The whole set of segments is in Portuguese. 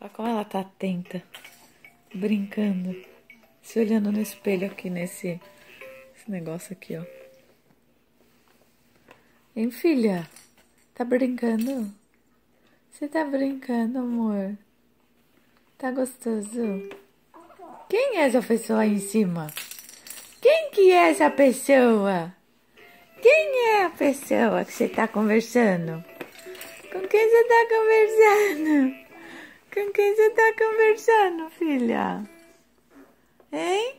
Olha como ela tá atenta, brincando, se olhando no espelho aqui, nesse negócio aqui, ó. Hein, filha? Tá brincando? Você tá brincando, amor? Tá gostoso? Quem é essa pessoa aí em cima? Quem que é essa pessoa? Quem é a pessoa que você tá conversando? Com quem você tá conversando? Com quem você tá conversando, filha? Hein?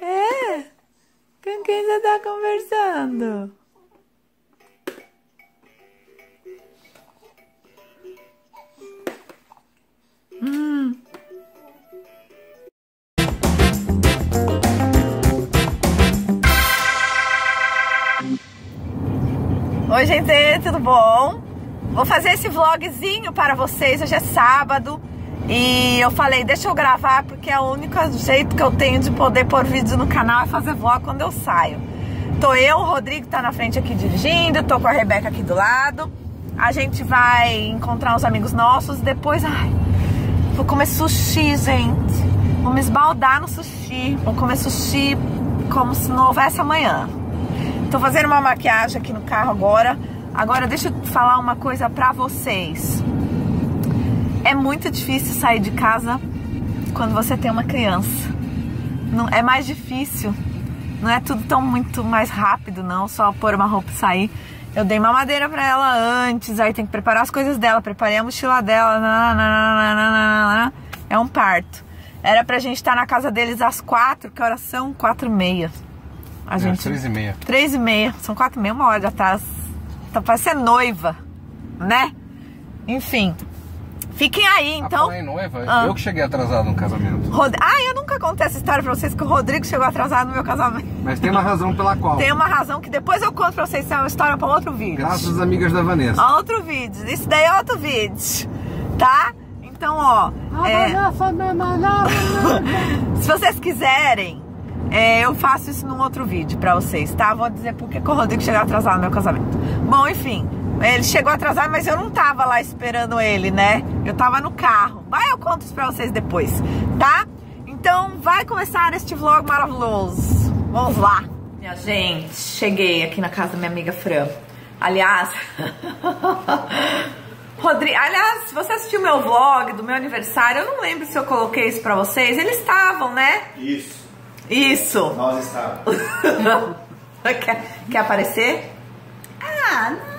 É? Com quem você tá conversando? Oi, gente, tudo bom? Vou fazer esse vlogzinho para vocês. Hoje é sábado e eu falei, deixa eu gravar, porque é o único jeito que eu tenho de poder pôr vídeo no canal é fazer vlog quando eu saio. Tô eu, o Rodrigo tá na frente aqui dirigindo, tô com a Rebeca aqui do lado. A gente vai encontrar uns amigos nossos, depois, ai, vou comer sushi, gente. Vou me esbaldar no sushi, vou comer sushi como se não houvesse amanhã. Tô fazendo uma maquiagem aqui no carro agora. Agora deixa eu falar uma coisa pra vocês. É muito difícil sair de casa quando você tem uma criança. Não, é mais difícil. Não é tudo tão muito mais rápido, não. Só pôr uma roupa e sair. Eu dei mamadeira pra ela antes. Aí tem que preparar as coisas dela. Preparei a mochila dela. Nananana. É um parto. Era pra gente estar na casa deles às 4. Que horas são? 4h30. A gente... 3h30. 3h30. São 4h30, uma hora de atraso. Tá parecendo noiva, né? Enfim. Fiquem aí, então. Ah, noiva? Eu que cheguei atrasado no casamento. Ah, eu nunca contei essa história pra vocês, que o Rodrigo chegou atrasado no meu casamento. Mas tem uma razão pela qual. Tem uma razão que depois eu conto pra vocês, isso é uma história pra outro vídeo. Graças às amigas da Vanessa. Outro vídeo. Isso daí é outro vídeo. Tá? Então, ó... Se vocês quiserem... eu faço isso num outro vídeo pra vocês, tá? Vou dizer porque o Rodrigo chegou atrasado no meu casamento. Bom, enfim, ele chegou atrasado, mas eu não tava lá esperando ele, né? Eu tava no carro. Vai, eu conto isso pra vocês depois, tá? Então vai começar este vlog maravilhoso. Vamos lá. Minha gente, cheguei aqui na casa da minha amiga Fran. Aliás, Rodrigo, aliás, se você assistiu meu vlog do meu aniversário, eu não lembro se eu coloquei isso pra vocês. Eles estavam, né? Isso. Isso! Nós estávamos. Quer aparecer? Ah, não.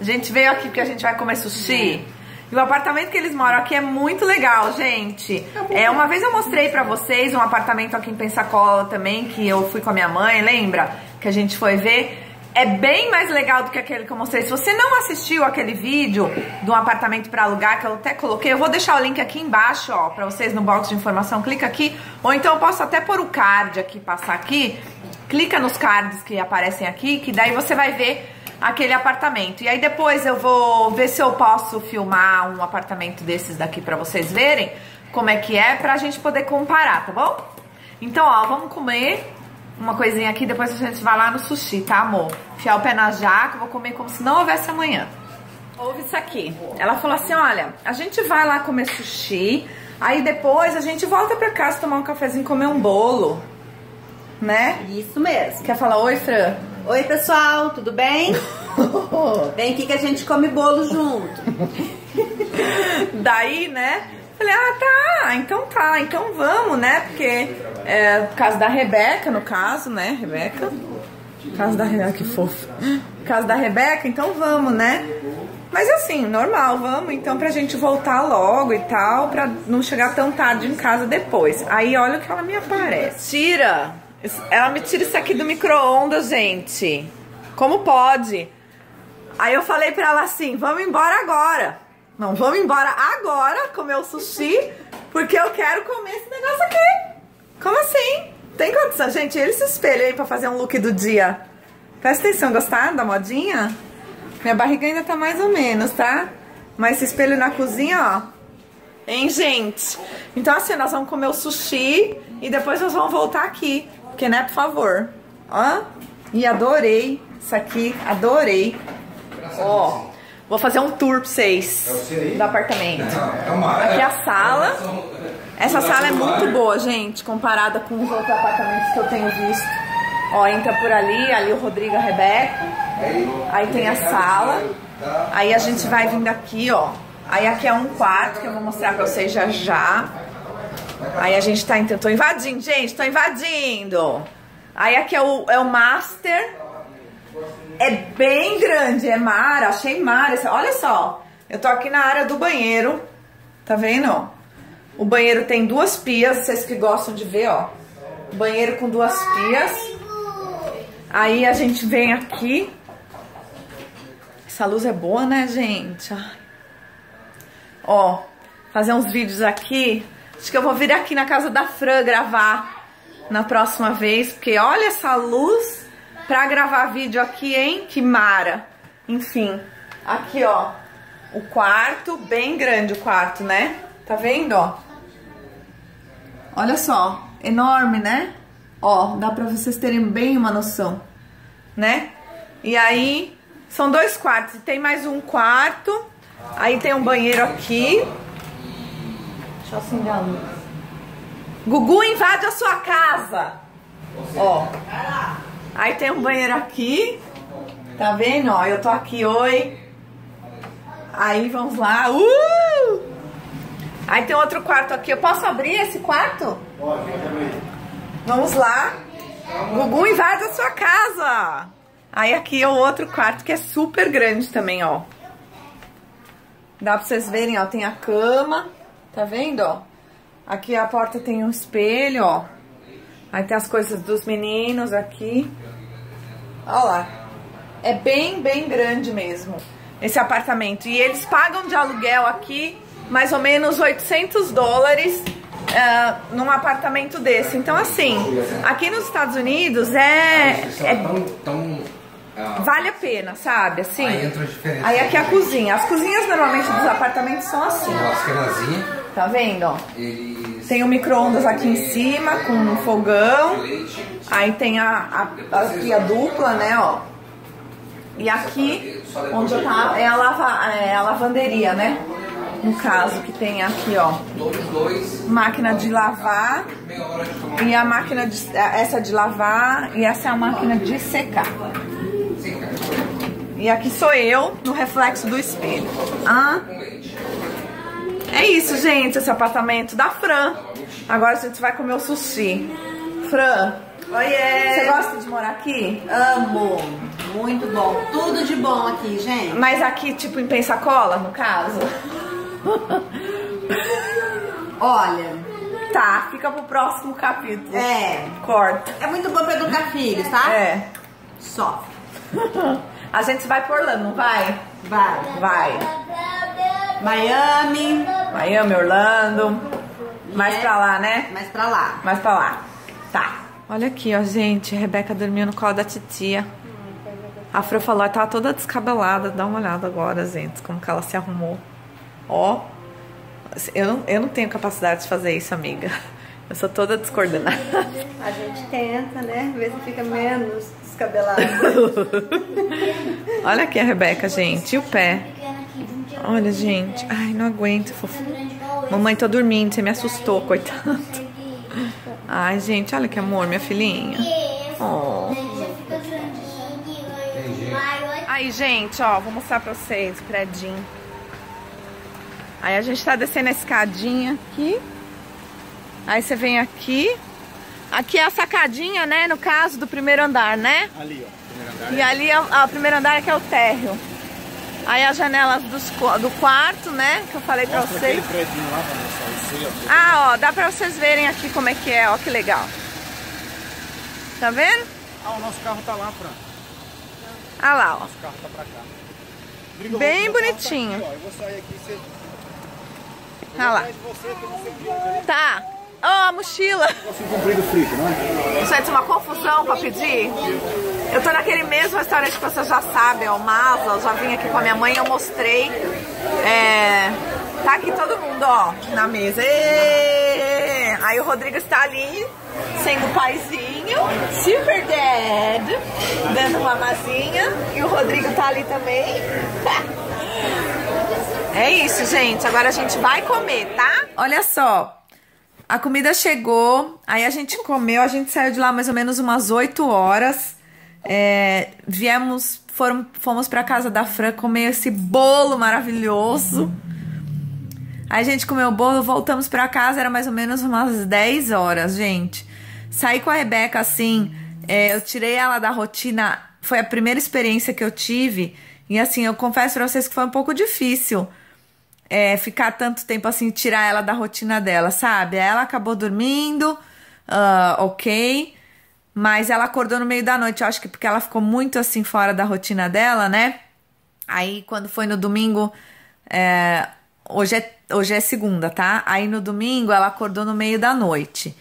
A gente veio aqui porque a gente vai comer sushi. E o apartamento que eles moram aqui é muito legal, gente. É, uma vez eu mostrei pra vocês um apartamento aqui em Pensacola também, que eu fui com a minha mãe, lembra? Que a gente foi ver. É bem mais legal do que aquele que eu mostrei. Se você não assistiu aquele vídeo de um apartamento para alugar, que eu até coloquei, eu vou deixar o link aqui embaixo, ó, pra vocês no box de informação, clica aqui. Ou então eu posso até pôr o card aqui, passar aqui. Clica nos cards que aparecem aqui, que daí você vai ver aquele apartamento. E aí depois eu vou ver se eu posso filmar um apartamento desses daqui pra vocês verem como é que é, pra gente poder comparar, tá bom? Então, ó, vamos comer... uma coisinha aqui, depois a gente vai lá no sushi, tá, amor? Enfiar o pé na jaca, vou comer como se não houvesse amanhã. Ouve isso aqui. Ela falou assim, olha, a gente vai lá comer sushi, aí depois a gente volta pra casa tomar um cafezinho e comer um bolo, né? Isso mesmo. Quer falar oi, Fran? Oi, pessoal, tudo bem? Vem aqui que a gente come bolo junto. Daí, né? Falei, ah, tá, então vamos, né? Porque é o caso da Rebeca, no caso, né? Rebeca. Caso da Rebeca, que fofa. Caso da Rebeca, então vamos, né? Mas assim, normal, vamos então pra gente voltar logo e tal, pra não chegar tão tarde em casa depois. Aí olha o que ela me aparece. Tira! Ela me tira isso aqui do micro-ondas, gente. Como pode? Aí eu falei pra ela assim, vamos embora agora. Não, vamos embora agora comer o sushi, porque eu quero comer esse negócio aqui. Como assim? Tem condição? Gente, eles se espelham aí pra fazer um look do dia. Presta atenção, gostaram da modinha? Minha barriga ainda tá mais ou menos, tá? Mas se espelho na cozinha, ó. Hein, gente? Então assim, nós vamos comer o sushi e depois nós vamos voltar aqui. Porque, né, por favor. Ó. E adorei isso aqui, adorei. Ó. Vou fazer um tour pra vocês do apartamento. Aqui é a sala. Essa sala é muito boa, gente, comparada com os outros apartamentos que eu tenho visto. Ó, entra por ali, ali o Rodrigo e a Rebeca. Aí tem a sala. Aí a gente vai vindo aqui, ó. Aí aqui é um quarto que eu vou mostrar pra vocês já já. Aí a gente tá entrando. Tô invadindo, gente, tô invadindo. Aí aqui é o master. É bem grande, é mara, achei mara. Olha só, eu tô aqui na área do banheiro, tá vendo? O banheiro tem duas pias, vocês que gostam de ver, ó. Banheiro com duas pias. Aí a gente vem aqui. Essa luz é boa, né, gente? Ai. Ó, fazer uns vídeos aqui. Acho que eu vou vir aqui na casa da Fran gravar na próxima vez, porque olha essa luz. Pra gravar vídeo aqui, hein? Que mara! Enfim, aqui ó, o quarto, bem grande o quarto, né? Tá vendo, ó? Olha só, enorme, né? Ó, dá pra vocês terem bem uma noção, né? E aí, são dois quartos, e tem mais um quarto, aí tem um banheiro aqui. Deixa eu acender a luz. Gugu invade a sua casa! Ó. Aí tem um banheiro aqui, tá vendo? Ó, eu tô aqui, oi. Aí vamos lá, Aí tem outro quarto aqui, eu posso abrir esse quarto? Pode, também. Vamos lá. Gugu invade a sua casa. Aí aqui é o outro quarto que é super grande também, ó. Dá pra vocês verem, ó, tem a cama, tá vendo, ó? Aqui a porta tem um espelho, ó. Aí tem as coisas dos meninos aqui. Olha lá. É bem, bem grande mesmo esse apartamento. E eles pagam de aluguel aqui mais ou menos $800 num apartamento desse. Então, assim, aqui nos Estados Unidos vale a pena, sabe? Assim. Aí aqui é a cozinha. As cozinhas normalmente dos apartamentos são assim. Tá vendo, ó? Tem o micro-ondas aqui em cima, com um fogão. Aí tem a pia dupla, né, ó. E aqui, onde eu tava, é a lavanderia, né? No caso, que tem aqui, ó. Máquina de lavar. E a máquina de... Essa de lavar. E essa é a máquina de secar. E aqui sou eu, no reflexo do espelho. Ah... É isso, gente, esse apartamento da Fran. Agora a gente vai comer o sushi. Fran, você gosta de morar aqui? Amo. Muito bom. Tudo de bom aqui, gente. Mas aqui, tipo, em Pensacola, no caso? Olha... Tá, fica pro próximo capítulo. É. Corta. É muito bom pra educar filhos, tá? É. Só. A gente vai por Orlando, não vai? Vai. Vai. Miami, Orlando, mais pra lá, né? Mais pra lá. Tá. Olha aqui, ó, gente. A Rebeca dormiu no colo da titia. A Fran falou, ela tava toda descabelada. Dá uma olhada agora, gente, como que ela se arrumou. Ó, eu não tenho capacidade de fazer isso, amiga. Eu sou toda descoordenada. A gente tenta, né? Às vezes fica menos descabelada. Olha aqui a Rebeca, gente. E o pé? Olha, gente. Ai, não aguento, fofo. Mamãe, tô dormindo. Você me assustou, coitado. Ai, gente, olha que amor, minha filhinha. Oh. Aí, gente, ó. Vou mostrar pra vocês o predinho. Aí a gente tá descendo a escadinha aqui. Aí você vem aqui. Aqui é a sacadinha, né? No caso do primeiro andar, né? Ali, ó. E ali, ó, o primeiro andar é que é o térreo. Aí as janelas do quarto, né? Que eu falei pra vocês. Ah, ó, dá pra vocês verem aqui como é que é, ó, que legal. Tá vendo? Ah, o nosso carro tá lá, Fran. Ah lá, ó. Nosso carro tá pra cá. Briga, bem bonitinho. Tá aqui, ó. Eu vou sair aqui e você... Ah lá. Tá. Ó, a mochila. Isso é uma confusão pra pedir. Eu tô naquele mesmo restaurante que vocês já sabem, ó, Maza. Eu já vim aqui com a minha mãe, eu mostrei. É, tá aqui todo mundo, ó, na mesa. Eee! Aí o Rodrigo está ali, sendo o paizinho, super dad, dando uma mazinha. E o Rodrigo tá ali também. É isso, gente. Agora a gente vai comer, tá? Olha só. A comida chegou, aí a gente comeu, a gente saiu de lá mais ou menos umas 8 horas. Fomos pra casa da Fran comer esse bolo maravilhoso. Aí a gente comeu o bolo, voltamos pra casa, era mais ou menos umas 10 horas, gente. Saí com a Rebeca, assim, eu tirei ela da rotina, foi a primeira experiência que eu tive. E assim, eu confesso pra vocês que foi um pouco difícil. Ficar tanto tempo assim, tirar ela da rotina dela, sabe? Ela acabou dormindo, ok, mas ela acordou no meio da noite, eu acho que porque ela ficou muito assim fora da rotina dela, né? Aí quando foi no domingo, hoje é segunda, tá? Aí no domingo ela acordou no meio da noite.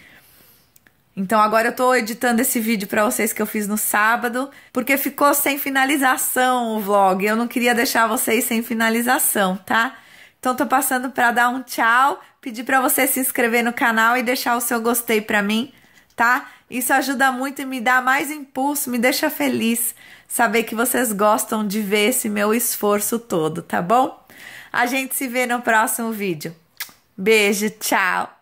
Então agora eu tô editando esse vídeo pra vocês que eu fiz no sábado, porque ficou sem finalização o vlog, eu não queria deixar vocês sem finalização, tá? Então tô passando pra dar um tchau, pedir pra você se inscrever no canal e deixar o seu gostei pra mim, tá? Isso ajuda muito e me dá mais impulso, me deixa feliz saber que vocês gostam de ver esse meu esforço todo, tá bom? A gente se vê no próximo vídeo. Beijo, tchau!